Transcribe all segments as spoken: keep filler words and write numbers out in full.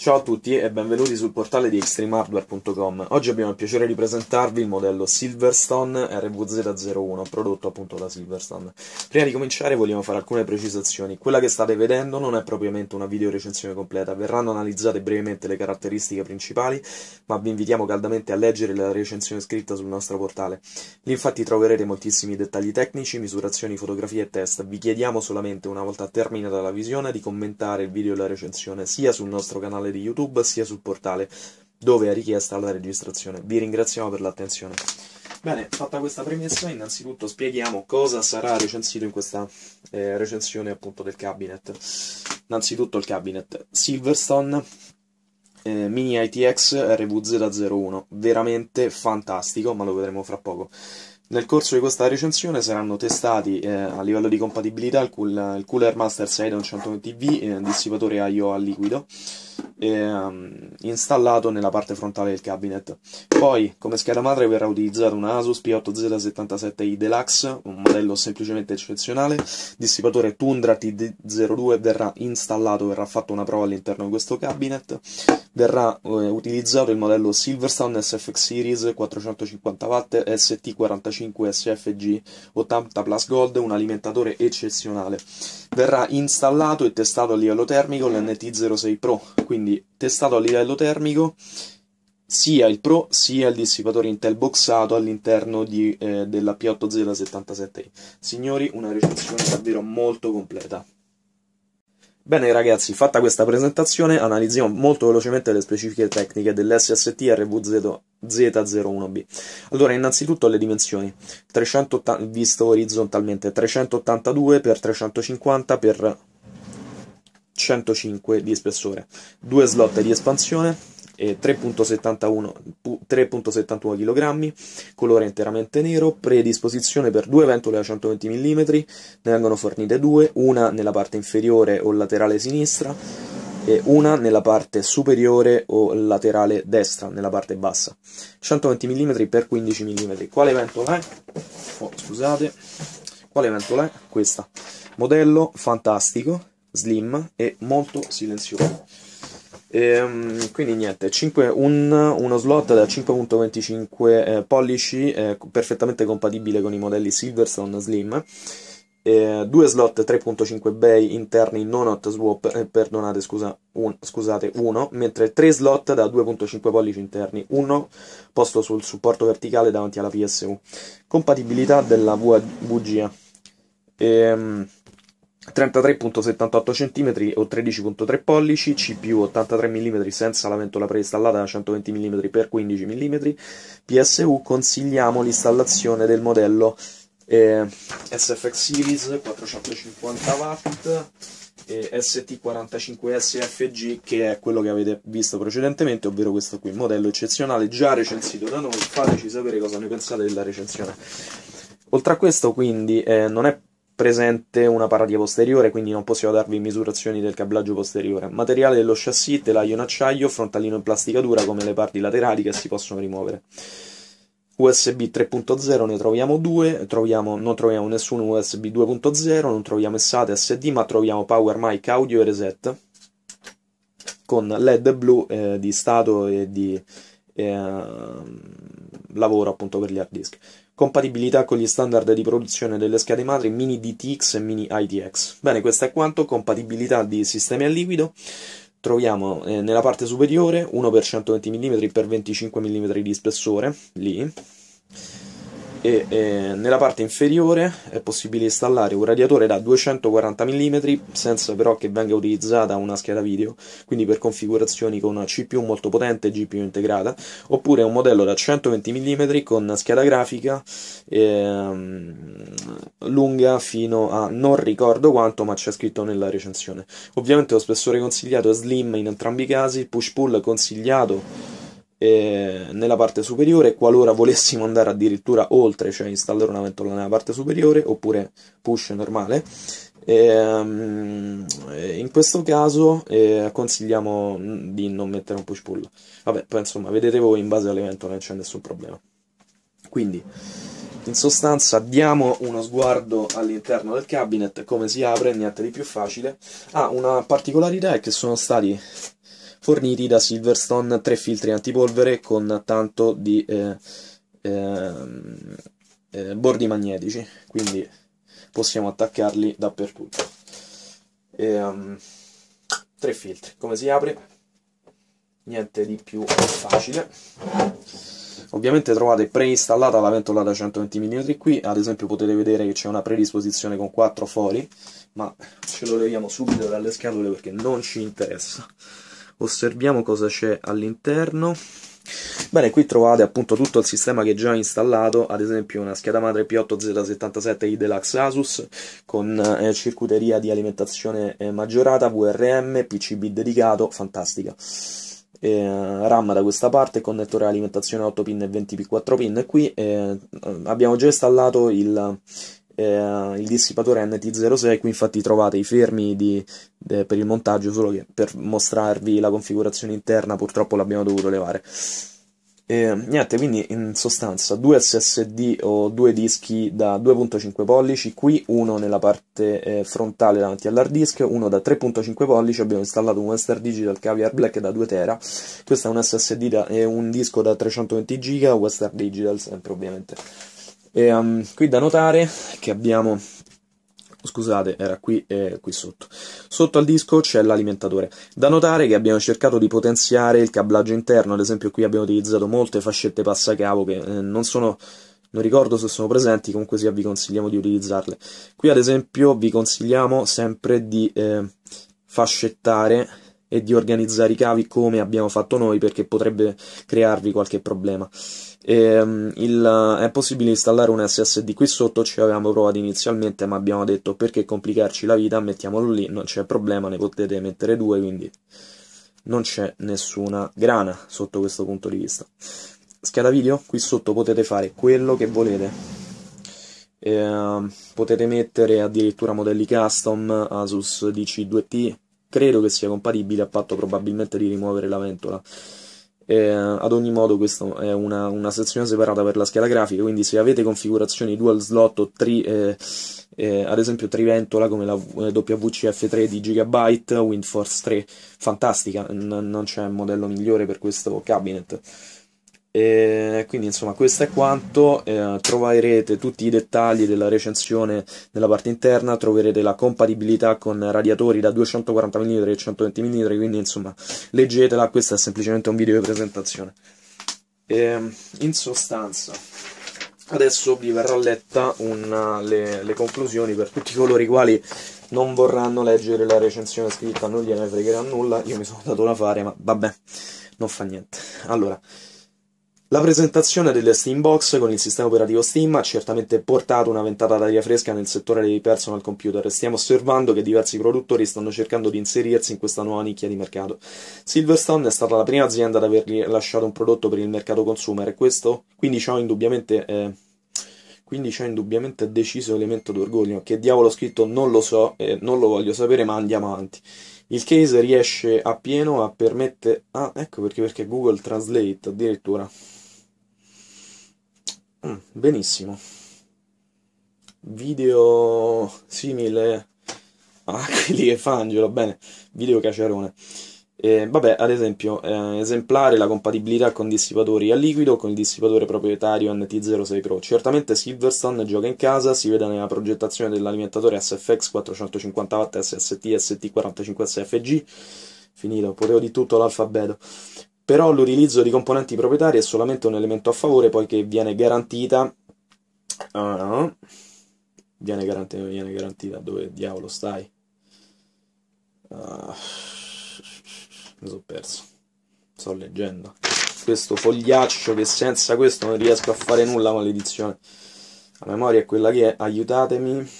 Ciao a tutti e benvenuti sul portale di extreme hardware punto com. Oggi abbiamo il piacere di presentarvi il modello Silverstone R V Z zero uno, prodotto appunto da Silverstone. Prima di cominciare vogliamo fare alcune precisazioni. Quella che state vedendo non è propriamente una video recensione completa, verranno analizzate brevemente le caratteristiche principali, ma vi invitiamo caldamente a leggere la recensione scritta sul nostro portale. Lì infatti troverete moltissimi dettagli tecnici, misurazioni, fotografie e test. Vi chiediamo solamente, una volta terminata la visione, di commentare il video e la recensione sia sul nostro canale di YouTube sia sul portale, dove è richiesta la registrazione. Vi ringraziamo per l'attenzione. Bene, fatta questa premessa, innanzitutto spieghiamo cosa sarà recensito in questa eh, recensione appunto del cabinet. Innanzitutto il cabinet Silverstone eh, mini I T X R V Z zero uno, veramente fantastico, ma lo vedremo fra poco. Nel corso di questa recensione saranno testati eh, a livello di compatibilità il, cool, il Cooler Master sei A due centoventi V, eh, dissipatore I O a liquido, eh, um, installato nella parte frontale del cabinet. Poi, come scheda madre, verrà utilizzata una Asus P otto Z settantasette I Deluxe, un modello semplicemente eccezionale. Dissipatore Tundra T D zero due verrà installato, verrà fatta una prova all'interno di questo cabinet. Verrà eh, utilizzato il modello Silverstone S F X Series quattrocentocinquanta watt S T quarantacinque cinque S F G ottanta Plus Gold, un alimentatore eccezionale. Verrà installato e testato a livello termico l'N T zero sei Pro, quindi testato a livello termico sia il Pro sia il dissipatore Intel boxato all'interno di, eh, della P otto Z settantasette I. Signori, una recensione davvero molto completa. Bene ragazzi, fatta questa presentazione, analizziamo molto velocemente le specifiche tecniche dell'S S T R V Z zero uno B. Allora, innanzitutto le dimensioni, trecentottanta, visto orizzontalmente, trecentottantadue per trecentocinquanta per centocinque di spessore, due slot di espansione, tre virgola settantuno chilogrammi, colore interamente nero, predisposizione per due ventole a centoventi millimetri, ne vengono fornite due, una nella parte inferiore o laterale sinistra e una nella parte superiore o laterale destra, nella parte bassa. centoventi millimetri per quindici millimetri. Quale ventola è? Oh, scusate. Quale ventola è? Questa. Modello fantastico, slim e molto silenzioso. E, quindi niente, cinque, un, uno slot da cinque virgola venticinque eh, pollici, eh, perfettamente compatibile con i modelli Silverstone Slim, eh, due slot tre virgola cinque bay interni non hot swap, eh, perdonate, scusa, un, scusate, uno, mentre tre slot da due virgola cinque pollici interni, uno posto sul supporto verticale davanti alla P S U. Compatibilità della V G A. Ehm... trentatré virgola settantotto centimetri o tredici virgola tre pollici, C P U ottantatré millimetri senza la ventola preinstallata da centoventi millimetri per quindici millimetri, P S U. Consigliamo l'installazione del modello eh, S F X Series quattrocentocinquanta watt e S T quarantacinque S F G, che è quello che avete visto precedentemente, ovvero questo qui, modello eccezionale già recensito da noi. Fateci sapere cosa ne pensate della recensione. Oltre a questo, quindi, eh, non è presente una paratia posteriore, quindi non possiamo darvi misurazioni del cablaggio posteriore. Materiale dello chassis, telaio in acciaio, frontalino in plastica dura come le parti laterali che si possono rimuovere. U S B tre punto zero ne troviamo due, troviamo, non troviamo nessun U S B due punto zero, non troviamo S A T A S D, ma troviamo power mic, audio e reset con L E D blu eh, di stato e di eh, lavoro appunto per gli hard disk. Compatibilità con gli standard di produzione delle schede madri mini D T X e mini I T X. Bene, questo è quanto. Compatibilità di sistemi a liquido. Troviamo eh, nella parte superiore uno per centoventi millimetri per venticinque millimetri di spessore, lì. E eh, nella parte inferiore è possibile installare un radiatore da duecentoquaranta millimetri, senza però che venga utilizzata una scheda video, quindi per configurazioni con una C P U molto potente e G P U integrata, oppure un modello da centoventi millimetri con scheda grafica eh, lunga fino a non ricordo quanto, ma c'è scritto nella recensione. Ovviamente lo spessore consigliato è slim in entrambi i casi, push-pull consigliato E nella parte superiore qualora volessimo andare addirittura oltre, cioè installare una ventola nella parte superiore, oppure push normale. E in questo caso eh, consigliamo di non mettere un push pull, vabbè, poi insomma vedete voi in base alle ventole, non c'è nessun problema. Quindi in sostanza diamo uno sguardo all'interno del cabinet, come si apre, niente di più facile. Ah, una particolarità è che sono stati forniti da Silverstone tre filtri antipolvere con tanto di eh, eh, eh, bordi magnetici, quindi possiamo attaccarli dappertutto. E, um, tre filtri. Come si apre? Niente di più facile. Ovviamente trovate preinstallata la ventola da centoventi millimetri qui, ad esempio potete vedere che c'è una predisposizione con quattro fori, ma ce lo leviamo subito dalle scatole perché non ci interessa. Osserviamo cosa c'è all'interno. Bene, qui trovate appunto tutto il sistema che è già installato, ad esempio una scheda madre P otto Z settantasette I Deluxe Asus con eh, circuiteria di alimentazione eh, maggiorata, V R M, P C B dedicato, fantastica. Eh, RAM da questa parte, connettore alimentazione otto pin e venti P quattro pin. Qui eh, abbiamo già installato il, eh, il dissipatore N T zero sei. Qui infatti trovate i fermi di, eh, per il montaggio, solo che per mostrarvi la configurazione interna purtroppo l'abbiamo dovuto levare. Eh, niente, quindi in sostanza due S S D o due dischi da due virgola cinque pollici, qui uno nella parte eh, frontale davanti all'hard disk, uno da tre virgola cinque pollici. Abbiamo installato un Western Digital Caviar Black da due tera, questo è un S S D da, e un disco da trecentoventi giga, Western Digital sempre ovviamente. E, um, qui da notare che abbiamo... scusate, era qui e eh, qui sotto. Sotto al disco c'è l'alimentatore. Da notare che abbiamo cercato di potenziare il cablaggio interno, ad esempio qui abbiamo utilizzato molte fascette passacavo che eh, non sono... non ricordo se sono presenti, comunque sia vi consigliamo di utilizzarle. Qui ad esempio vi consigliamo sempre di eh, fascettare e di organizzare i cavi come abbiamo fatto noi, perché potrebbe crearvi qualche problema. E, il, è possibile installare un S S D qui sotto, ci avevamo provato inizialmente ma abbiamo detto perché complicarci la vita, mettiamolo lì, non c'è problema, ne potete mettere due, quindi non c'è nessuna grana sotto questo punto di vista. Scheda video, qui sotto potete fare quello che volete. E, potete mettere addirittura modelli custom, Asus D C due T, credo che sia compatibile, a patto probabilmente di rimuovere la ventola. Eh, ad ogni modo questa è una, una sezione separata per la scheda grafica, quindi se avete configurazioni dual slot o tri, eh, eh, ad esempio triventola come la eh, W C F tre di Gigabyte Wind Force tre, fantastica, n non c'è modello migliore per questo cabinet. E quindi insomma questo è quanto. Eh, troverete tutti i dettagli della recensione nella parte interna, troverete la compatibilità con radiatori da duecentoquaranta millimetri e centoventi millimetri, quindi insomma leggetela, questo è semplicemente un video di presentazione. E, in sostanza adesso vi verrà letta una, le, le conclusioni per tutti coloro i quali non vorranno leggere la recensione scritta, non gliene fregherà nulla, io mi sono dato da fare ma vabbè, non fa niente. Allora, la presentazione delle Steam Box con il sistema operativo Steam ha certamente portato una ventata d'aria fresca nel settore dei personal computer e stiamo osservando che diversi produttori stanno cercando di inserirsi in questa nuova nicchia di mercato. Silverstone è stata la prima azienda ad aver lasciato un prodotto per il mercato consumer e questo, quindi ciò indubbiamente... Eh, Quindi c'è indubbiamente deciso elemento d'orgoglio. Che diavolo ho scritto non lo so, eh, non lo voglio sapere, ma andiamo avanti. Il case riesce appieno a permettere... Ah, ecco perché, perché Google Translate addirittura. Mm, benissimo. Video simile a quelli che fa Angelo, bene. Video caciarone. Eh, vabbè, ad esempio, eh, esemplare la compatibilità con dissipatori a liquido con il dissipatore proprietario N T zero sei Pro. Certamente Silverstone gioca in casa, si vede nella progettazione dell'alimentatore S F X quattrocentocinquanta watt S S T S T quarantacinque S F G. Finito, potevo di tutto l'alfabeto. Però l'utilizzo di componenti proprietari è solamente un elemento a favore, poiché viene garantita... Uh, viene garantita, viene garantita, dove diavolo stai? Uh. Mi sono perso, sto leggendo questo fogliaccio che senza questo non riesco a fare nulla, maledizione, la memoria è quella che è, aiutatemi.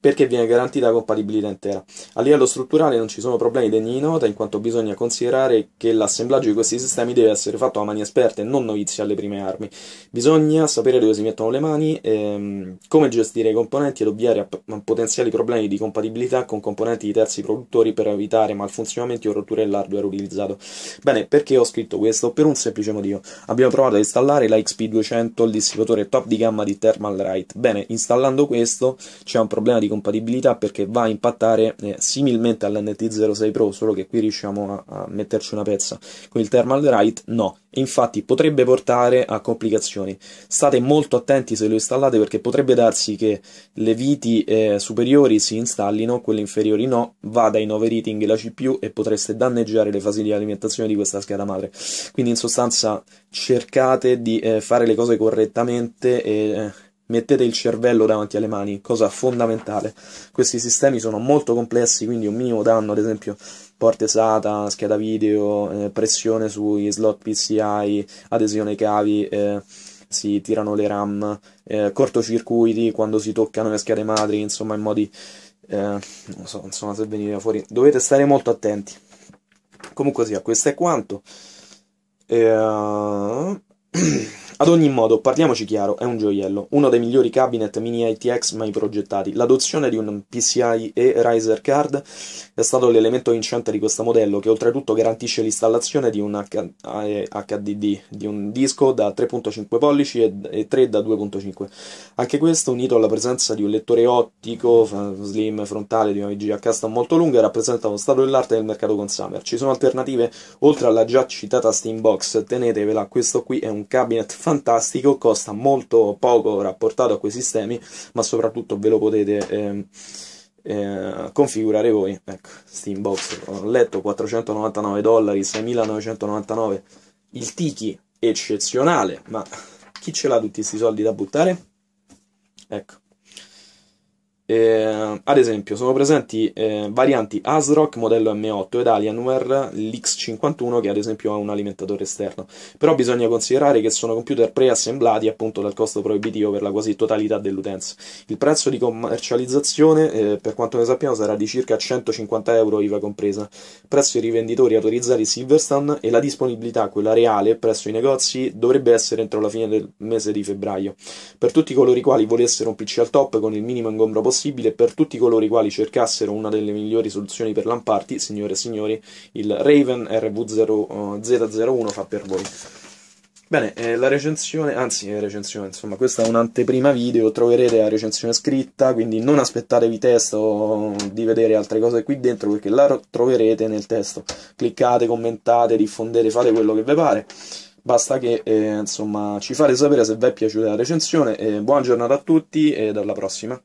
Perché viene garantita la compatibilità intera. A livello strutturale non ci sono problemi degni di nota, in quanto bisogna considerare che l'assemblaggio di questi sistemi deve essere fatto a mani esperte e non novizi alle prime armi. Bisogna sapere dove si mettono le mani, ehm, come gestire i componenti ed ovviare a potenziali problemi di compatibilità con componenti di terzi produttori per evitare malfunzionamenti o rotture dell'hardware utilizzato. Bene, perché ho scritto questo? Per un semplice motivo. Abbiamo provato a installare la X P duecento, il dissipatore top di gamma di Thermalright. Bene, installando questo c'è un problema di compatibilità compatibilità, perché va a impattare eh, similmente all'N T zero sei Pro, solo che qui riusciamo a, a metterci una pezza. Con il Thermalright no, e infatti potrebbe portare a complicazioni. State molto attenti se lo installate, perché potrebbe darsi che le viti eh, superiori si installino, quelle inferiori no, vada in overheating la C P U e potreste danneggiare le fasi di alimentazione di questa scheda madre. Quindi in sostanza cercate di eh, fare le cose correttamente e eh, mettete il cervello davanti alle mani, cosa fondamentale. Questi sistemi sono molto complessi, quindi un minimo danno, ad esempio porte SATA, scheda video, eh, pressione sui slot P C I, adesione ai cavi, eh, si tirano le RAM, eh, cortocircuiti quando si toccano le schede madri, insomma in modi... Eh, non so, insomma se veniva fuori... Dovete stare molto attenti. Comunque sia, questo è quanto. Eh... Ad ogni modo, parliamoci chiaro, è un gioiello, uno dei migliori cabinet mini I T X mai progettati. L'adozione di un P C I E riser card è stato l'elemento vincente di questo modello, che oltretutto garantisce l'installazione di un H D D, di un disco da tre virgola cinque pollici e tre da due virgola cinque. Anche questo, unito alla presenza di un lettore ottico slim frontale di una V G A custom molto lunga, rappresenta uno stato dell'arte del mercato consumer. Ci sono alternative oltre alla già citata Steam Box, tenetevela, questo qui è un cabinet fantastico, costa molto poco rapportato a quei sistemi, ma soprattutto ve lo potete eh, eh, configurare voi. Ecco, Steam Box, ho letto quattrocentonovantanove dollari, seimilanovecentonovantanove, il Tiki eccezionale, ma chi ce l'ha tutti questi soldi da buttare? Ecco. Eh, ad esempio sono presenti eh, varianti ASRock modello M otto ed Alienware X cinquantuno, che ad esempio ha un alimentatore esterno, però bisogna considerare che sono computer preassemblati, appunto dal costo proibitivo per la quasi totalità dell'utenza. Il prezzo di commercializzazione eh, per quanto ne sappiamo sarà di circa centocinquanta euro I V A compresa, presso i rivenditori autorizzati Silverstone, e la disponibilità, quella reale, presso i negozi dovrebbe essere entro la fine del mese di febbraio, per tutti coloro i quali volessero un P C al top con il minimo ingombro possibile. Per tutti coloro i quali cercassero una delle migliori soluzioni per lamparti, signore e signori, il Raven R V Z zero uno fa per voi. Bene, eh, la recensione, anzi recensione, insomma questa è un'anteprima video, troverete la recensione scritta, quindi non aspettatevi testo o di vedere altre cose qui dentro, perché la troverete nel testo. Cliccate, commentate, diffondete, fate quello che vi pare. Basta che eh, insomma ci fate sapere se vi è piaciuta la recensione. Eh, buona giornata a tutti e alla prossima.